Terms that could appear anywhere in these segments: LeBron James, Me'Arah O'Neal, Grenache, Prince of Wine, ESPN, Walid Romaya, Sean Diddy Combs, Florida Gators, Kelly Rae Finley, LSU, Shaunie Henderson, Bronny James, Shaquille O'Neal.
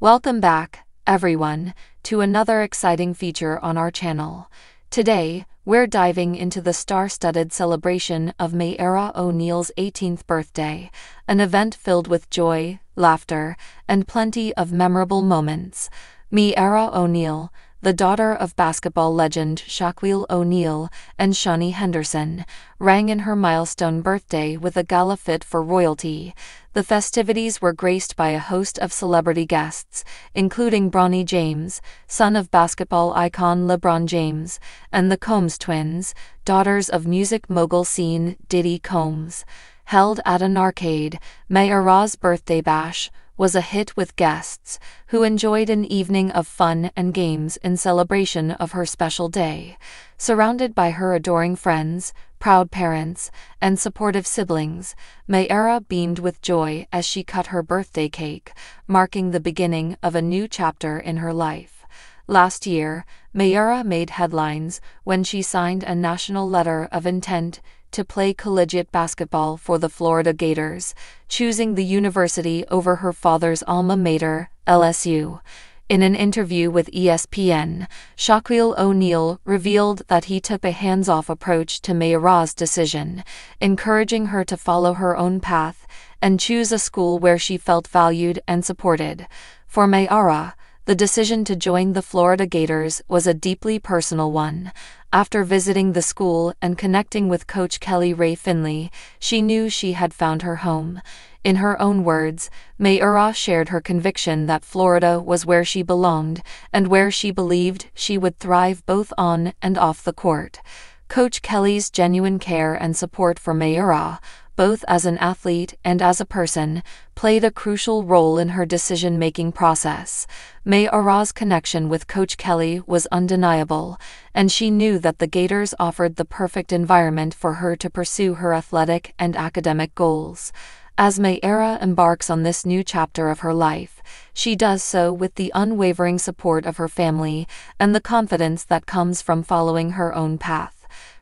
Welcome back, everyone, to another exciting feature on our channel. Today, we're diving into the star-studded celebration of Me'Arah O'Neal's 18th birthday, an event filled with joy, laughter, and plenty of memorable moments. Me'Arah O'Neal, the daughter of basketball legend Shaquille O'Neal and Shaunie Henderson, rang in her milestone birthday with a gala fit for royalty. The festivities were graced by a host of celebrity guests, including Bronny James, son of basketball icon LeBron James, and the Combs twins, daughters of music mogul Sean Diddy Combs. Held at an arcade, Me'Arah's birthday bash was a hit with guests, who enjoyed an evening of fun and games in celebration of her special day. Surrounded by her adoring friends, proud parents, and supportive siblings, Me'Arah beamed with joy as she cut her birthday cake, marking the beginning of a new chapter in her life. Last year, Me'Arah made headlines when she signed a national letter of intent to play collegiate basketball for the Florida Gators, choosing the university over her father's alma mater, LSU. In an interview with ESPN, Shaquille O'Neal revealed that he took a hands-off approach to Me'Arah's decision, encouraging her to follow her own path and choose a school where she felt valued and supported. For Me'Arah, the decision to join the Florida Gators was a deeply personal one. After visiting the school and connecting with coach Kelly Rae Finley, she knew she had found her home. In her own words, Me'Arah shared her conviction that Florida was where she belonged and where she believed she would thrive both on and off the court. Coach Kelly's genuine care and support for Me'Arah, both as an athlete and as a person, played a crucial role in her decision-making process. Me'Arah's connection with Coach Kelly was undeniable, and she knew that the Gators offered the perfect environment for her to pursue her athletic and academic goals. As Me'Arah embarks on this new chapter of her life, she does so with the unwavering support of her family and the confidence that comes from following her own path.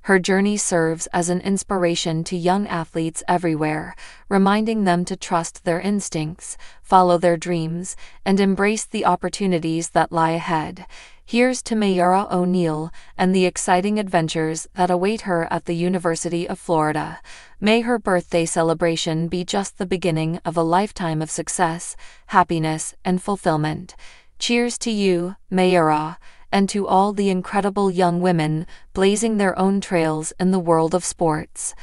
Her journey serves as an inspiration to young athletes everywhere, reminding them to trust their instincts, follow their dreams, and embrace the opportunities that lie ahead. Here's to Me'Arah O'Neal and the exciting adventures that await her at the University of Florida. May her birthday celebration be just the beginning of a lifetime of success, happiness, and fulfillment. Cheers to you, Me'Arah, and to all the incredible young women blazing their own trails in the world of sports.